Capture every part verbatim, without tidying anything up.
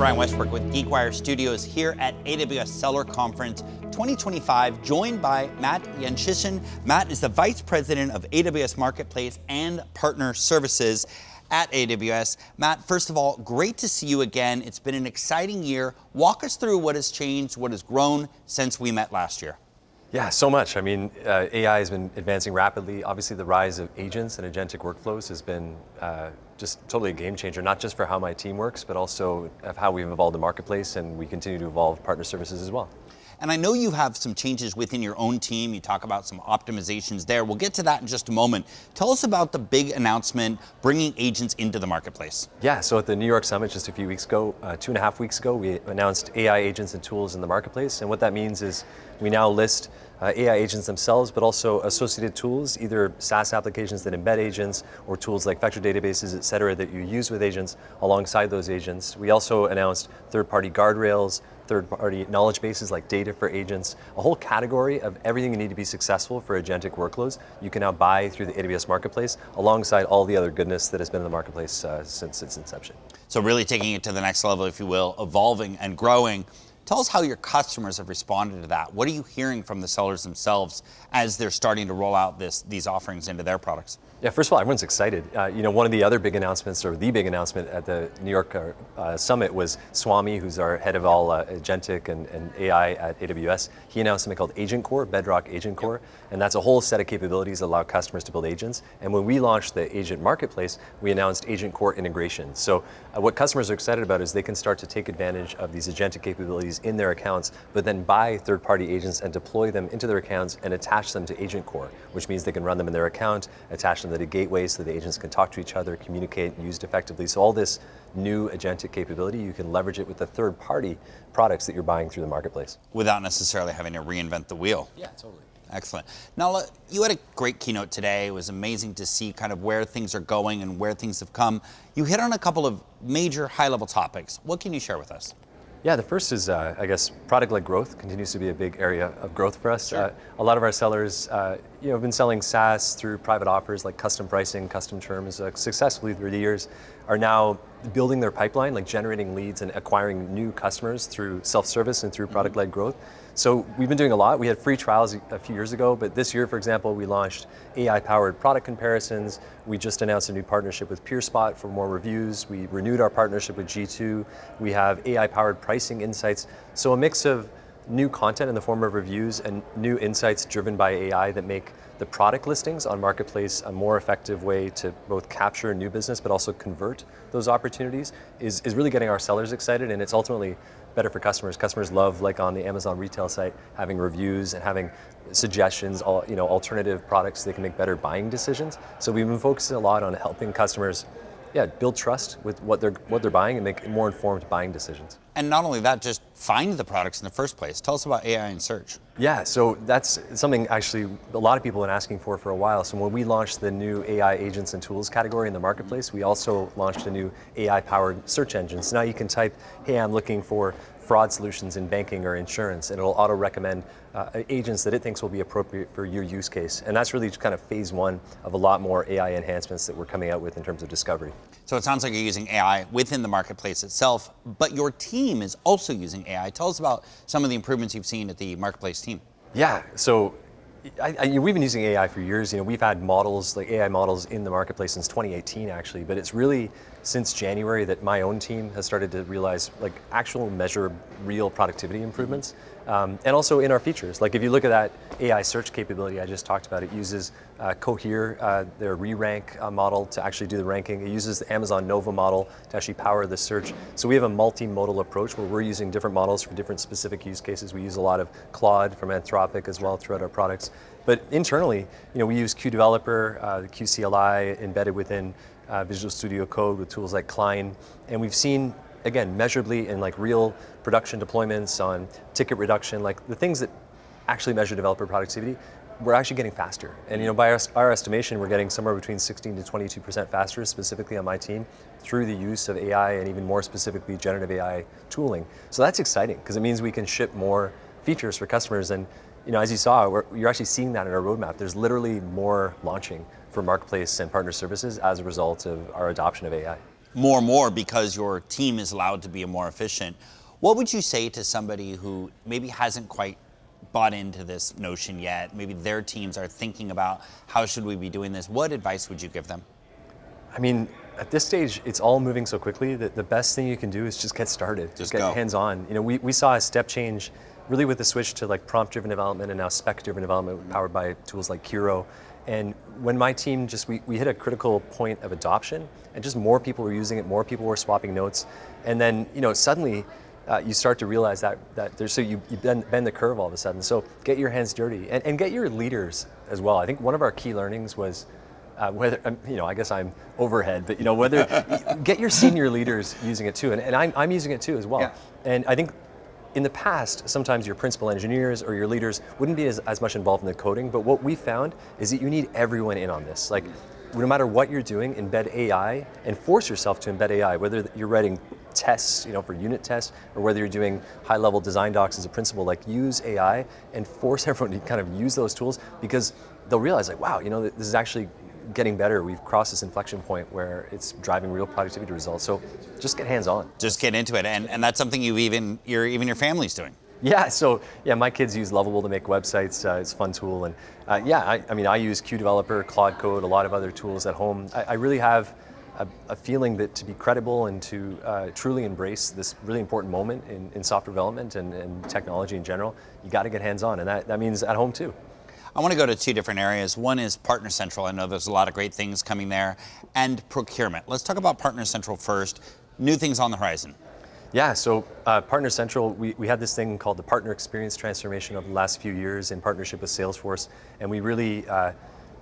Brian Westbrook with GeekWire Studios here at A W S Seller Conference twenty twenty-five, joined by Matt Yanchyshyn. Matt is the Vice President of A W S Marketplace and Partner Services at A W S. Matt, first of all, great to see you again. It's been an exciting year. Walk us through what has changed, what has grown since we met last year. Yeah, so much. I mean, uh, A I has been advancing rapidly. Obviously, the rise of agents and agentic workflows has been uh, just totally a game changer, not just for how my team works, but also of how we've evolved the marketplace, and we continue to evolve partner services as well. And I know you have some changes within your own team. You talk about some optimizations there. We'll get to that in just a moment. Tell us about the big announcement, bringing agents into the marketplace. Yeah, so at the New York Summit just a few weeks ago, uh, two and a half weeks ago, we announced A I agents and tools in the marketplace. And what that means is we now list uh, A I agents themselves, but also associated tools, either SaaS applications that embed agents or tools like vector databases, et cetera, that you use with agents alongside those agents. We also announced third-party guardrails, third-party knowledge bases like data for agents, a whole category of everything you need to be successful for agentic workloads you can now buy through the A W S Marketplace alongside all the other goodness that has been in the marketplace uh, since its inception. So really taking it to the next level, if you will, evolving and growing. Tell us how your customers have responded to that. What are you hearing from the sellers themselves as they're starting to roll out this, these offerings into their products? Yeah, first of all, everyone's excited. Uh, you know, one of the other big announcements, or the big announcement at the New York uh, uh, Summit was Swami, who's our head of all uh, agentic and, and A I at A W S. He announced something called Agent Core, Bedrock Agent Core, and that's a whole set of capabilities that allow customers to build agents. And when we launched the Agent Marketplace, we announced Agent Core integration. So uh, what customers are excited about is they can start to take advantage of these agentic capabilities in their accounts, but then buy third-party agents and deploy them into their accounts and attach them to Agent Core, which means they can run them in their account, attach them to the gateway so that the agents can talk to each other, communicate, and used effectively. So all this new agentic capability, you can leverage it with the third-party products that you're buying through the marketplace. Without necessarily having to reinvent the wheel. Yeah, totally. Excellent. Now, you had a great keynote today. It was amazing to see kind of where things are going and where things have come. You hit on a couple of major high-level topics. What can you share with us? Yeah, the first is, uh, I guess, product-led growth continues to be a big area of growth for us. Sure. Uh, a lot of our sellers uh, you know, have been selling SaaS through private offers like custom pricing, custom terms uh, successfully through the years, are now building their pipeline, like generating leads and acquiring new customers through self-service and through product-led growth. So we've been doing a lot. We had free trials a few years ago, but this year, for example, we launched A I-powered product comparisons. We just announced a new partnership with PeerSpot for more reviews. We renewed our partnership with G two. We have A I-powered pricing insights. So a mix of new content in the form of reviews and new insights driven by A I that make the product listings on Marketplace a more effective way to both capture new business but also convert those opportunities is, is really getting our sellers excited, and it's ultimately better for customers. Customers love, like on the Amazon retail site, having reviews and having suggestions, all, you know, alternative products so they can make better buying decisions. So we've been focusing a lot on helping customers Yeah, build trust with what they're what they're buying and make more informed buying decisions. And not only that, just find the products in the first place. Tell us about A I and search. Yeah, so that's something actually a lot of people have been asking for for a while. So when we launched the new A I agents and tools category in the marketplace, we also launched a new A I-powered search engine. So now you can type, hey, I'm looking for fraud solutions in banking or insurance, and it'll auto-recommend uh, agents that it thinks will be appropriate for your use case. And that's really just kind of phase one of a lot more A I enhancements that we're coming out with in terms of discovery. So it sounds like you're using A I within the marketplace itself, but your team is also using A I. Tell us about some of the improvements you've seen at the marketplace team. Yeah, so I, I, we've been using A I for years. You know, we've had models, like A I models in the marketplace since twenty eighteen actually, but it's really since January that my own team has started to realize like actual measure, real productivity improvements. Um, and also in our features. Like if you look at that A I search capability I just talked about, it uses uh, Cohere, uh, their re-rank uh, model to actually do the ranking. It uses the Amazon Nova model to actually power the search. So we have a multimodal approach where we're using different models for different specific use cases. We use a lot of Claude from Anthropic as well throughout our products. But internally, you know, we use Q Developer, uh, the Q C L I embedded within uh, Visual Studio Code with tools like Klein, and we've seen, again, measurably in like real production deployments on ticket reduction, like the things that actually measure developer productivity, we're actually getting faster. And you know, by our, our estimation, we're getting somewhere between sixteen to twenty-two percent faster, specifically on my team, through the use of A I and even more specifically generative A I tooling. So that's exciting because it means we can ship more features for customers. And you know, as you saw, we're, you're actually seeing that in our roadmap. There's literally more launching for Marketplace and Partner Services as a result of our adoption of A I. more and more because your team is allowed to be more efficient. What would you say to somebody who maybe hasn't quite bought into this notion yet? Maybe their teams are thinking about how should we be doing this? What advice would you give them? I mean, at this stage, it's all moving so quickly that the best thing you can do is just get started. Just, just get hands-on. You know, we, we saw a step change really with the switch to like prompt-driven development and now spec-driven development powered by tools like Kiro. And when my team just, we, we hit a critical point of adoption and just more people were using it, more people were swapping notes. And then, you know, suddenly, Uh, you start to realize that, that there's, so you, you bend, bend the curve all of a sudden. So get your hands dirty and, and get your leaders as well. I think one of our key learnings was uh, whether, um, you know, I guess I'm overhead, but you know, whether, get your senior leaders using it too. And, and I'm, I'm using it too as well. Yeah. And I think in the past, sometimes your principal engineers or your leaders wouldn't be as, as much involved in the coding, but what we found is that you need everyone in on this. Like, no matter what you're doing, embed A I and force yourself to embed A I, whether you're writing tests, you know, for unit tests, or whether you're doing high-level design docs as a principle, like use A I and force everyone to kind of use those tools because they'll realize, like, wow, you know, this is actually getting better. We've crossed this inflection point where it's driving real productivity results. So just get hands-on. Just get into it, and and that's something you even your even your family's doing. Yeah, so yeah, my kids use Lovable to make websites. Uh, it's a fun tool, and uh, yeah, I, I mean, I use Q Developer, Cloud Code, a lot of other tools at home. I, I really have a, a feeling that to be credible and to uh, truly embrace this really important moment in, in software development and, and technology in general, you got to get hands on, and that, that means at home too. I want to go to two different areas. One is Partner Central. I know there's a lot of great things coming there, and procurement. Let's talk about Partner Central first. New things on the horizon. Yeah, so uh, Partner Central, we, we had this thing called the Partner Experience Transformation over the last few years in partnership with Salesforce, and we really uh,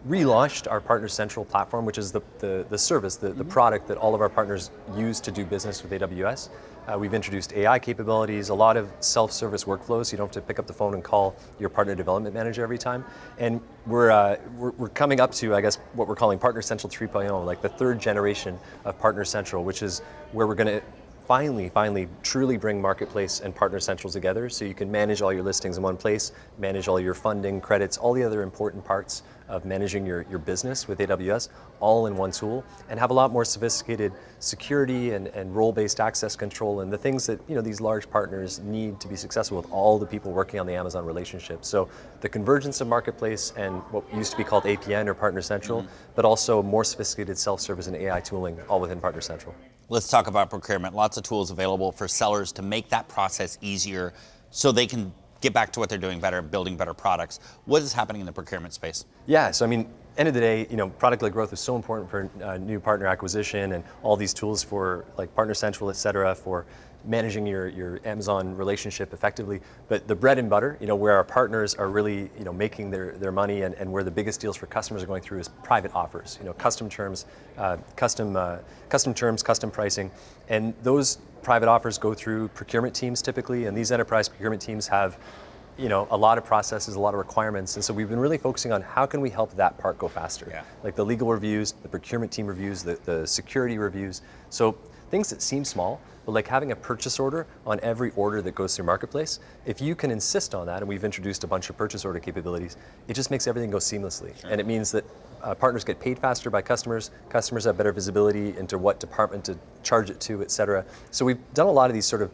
relaunched our Partner Central platform, which is the, the, the service, the, mm-hmm. the product that all of our partners use to do business with A W S. Uh, we've introduced A I capabilities, a lot of self-service workflows, so you don't have to pick up the phone and call your partner development manager every time. And we're, uh, we're, we're coming up to, I guess, what we're calling Partner Central three point oh, like the third generation of Partner Central, which is where we're going to finally, finally, truly bring Marketplace and Partner Central together so you can manage all your listings in one place, manage all your funding, credits, all the other important parts of managing your, your business with A W S, all in one tool, and have a lot more sophisticated security and, and role-based access control and the things that, you know, these large partners need to be successful with all the people working on the Amazon relationship. So the convergence of Marketplace and what used to be called A P N or Partner Central, mm-hmm. but also more sophisticated self-service and A I tooling, all within Partner Central. Let's talk about procurement. Lots of tools available for sellers to make that process easier so they can get back to what they're doing better, building better products. What is happening in the procurement space? Yeah, so I mean, end of the day, you know, product-led growth is so important for uh, new partner acquisition and all these tools for like Partner Central, et cetera, for managing your, your Amazon relationship effectively. But the bread and butter, you know, where our partners are really, you know, making their, their money and, and where the biggest deals for customers are going through is private offers, you know, custom terms, uh, custom, uh, custom terms, custom pricing. And those private offers go through procurement teams typically, and these enterprise procurement teams have, you know, a lot of processes, a lot of requirements, and so we've been really focusing on how can we help that part go faster. Yeah. Like the legal reviews, the procurement team reviews, the, the security reviews. So things that seem small, but like having a purchase order on every order that goes through Marketplace, if you can insist on that, and we've introduced a bunch of purchase order capabilities, it just makes everything go seamlessly. Sure. And it means that uh, partners get paid faster by customers, customers have better visibility into what department to charge it to, et cetera. So we've done a lot of these sort of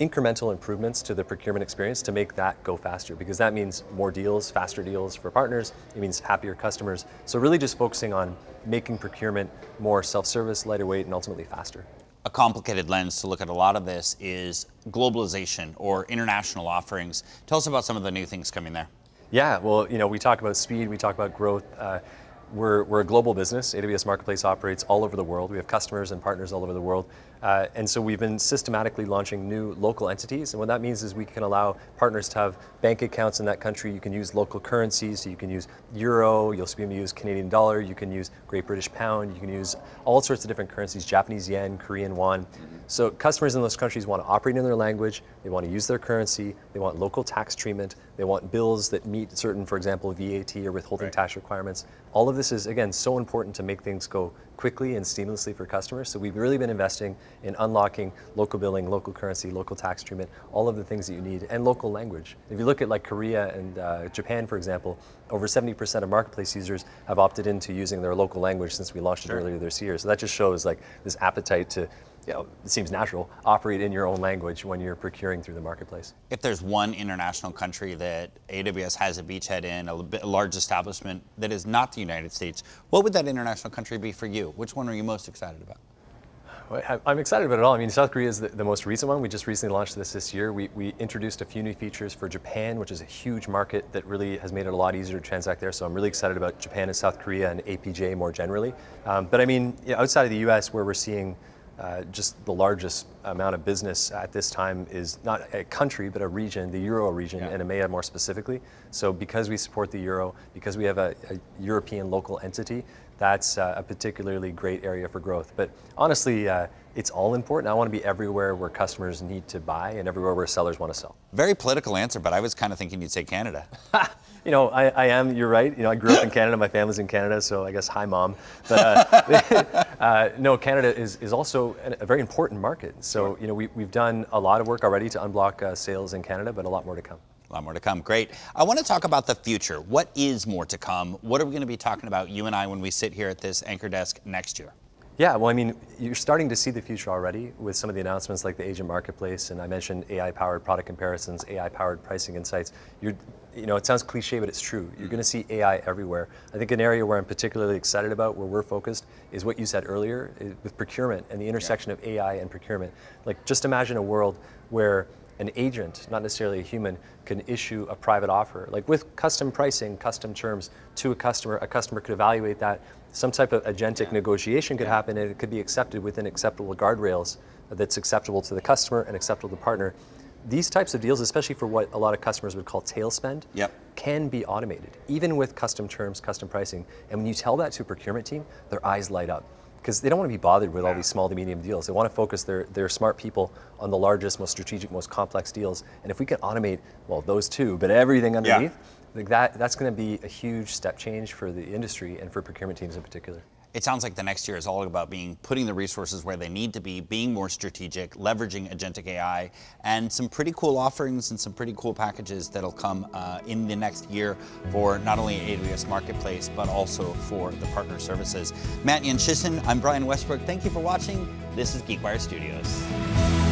incremental improvements to the procurement experience to make that go faster, because that means more deals, faster deals for partners, it means happier customers. So really just focusing on making procurement more self-service, lighter weight, and ultimately faster. A complicated lens to look at a lot of this is globalization or international offerings. Tell us about some of the new things coming there. Yeah, well, you know, we talk about speed, we talk about growth. Uh, We're, we're a global business. A W S Marketplace operates all over the world. We have customers and partners all over the world. Uh, and so we've been systematically launching new local entities. And what that means is we can allow partners to have bank accounts in that country. You can use local currencies. So you can use euro, you'll be able to use Canadian dollar, you can use Great British pound, you can use all sorts of different currencies, Japanese yen, Korean won. So customers in those countries want to operate in their language, they want to use their currency, they want local tax treatment, they want bills that meet certain, for example, V A T or withholding right. tax requirements. All of this is, again, so important to make things go quickly and seamlessly for customers. So we've really been investing in unlocking local billing, local currency, local tax treatment, all of the things that you need, and local language. If you look at like Korea and uh, Japan, for example, over seventy percent of marketplace users have opted into using their local language since we launched it sure. earlier this year. So that just shows like this appetite to, you know, it seems natural, operate in your own language when you're procuring through the marketplace. If there's one international country that A W S has a beachhead in, a large establishment that is not the United States, what would that international country be for you? Which one are you most excited about? I'm excited about it all. I mean, South Korea is the, the most recent one. We just recently launched this this year. We, we introduced a few new features for Japan, which is a huge market that really has made it a lot easier to transact there. So I'm really excited about Japan and South Korea and A P J more generally. Um, but I mean, you know, outside of the U S, where we're seeing Uh, just the largest amount of business at this time is not a country, but a region, the Euro region, yeah. and EMEA more specifically. So because we support the Euro, because we have a, a European local entity, that's uh, a particularly great area for growth. But honestly, uh, it's all important. I want to be everywhere where customers need to buy and everywhere where sellers want to sell. Very political answer, but I was kind of thinking you'd say Canada. You know, I, I am, you're right. You know, I grew up in Canada, my family's in Canada, so I guess, hi mom. But uh, uh, no, Canada is, is also an, a very important market. So, sure. you know, we, we've done a lot of work already to unblock uh, sales in Canada, but a lot more to come. A lot more to come, great. I want to talk about the future. What is more to come? What are we going to be talking about, you and I, when we sit here at this anchor desk next year? Yeah, well, I mean, you're starting to see the future already with some of the announcements like the Agent Marketplace, and I mentioned A I-powered product comparisons, A I-powered pricing insights. You're, you know, it sounds cliche, but it's true. You're going to see A I everywhere. I think an area where I'm particularly excited about, where we're focused, is what you said earlier with procurement and the intersection yeah. of A I and procurement. Like, just imagine a world where an agent, not necessarily a human, can issue a private offer. Like with custom pricing, custom terms to a customer, a customer could evaluate that. Some type of agentic yeah. negotiation could yeah. happen, and it could be accepted within acceptable guardrails that's acceptable to the customer and acceptable to the partner. These types of deals, especially for what a lot of customers would call tail spend, yep. can be automated, even with custom terms, custom pricing. And when you tell that to a procurement team, their eyes light up, because they don't want to be bothered with all these small to medium deals. They want to focus their, their smart people on the largest, most strategic, most complex deals. And if we can automate, well, those two, but everything underneath, yeah. like that, that's going to be a huge step change for the industry and for procurement teams in particular. It sounds like the next year is all about being putting the resources where they need to be, being more strategic, leveraging agentic A I, and some pretty cool offerings and some pretty cool packages that'll come uh, in the next year for not only A W S Marketplace, but also for the partner services. Matt Yanchyshyn, I'm Brian Westbrook. Thank you for watching. This is GeekWire Studios.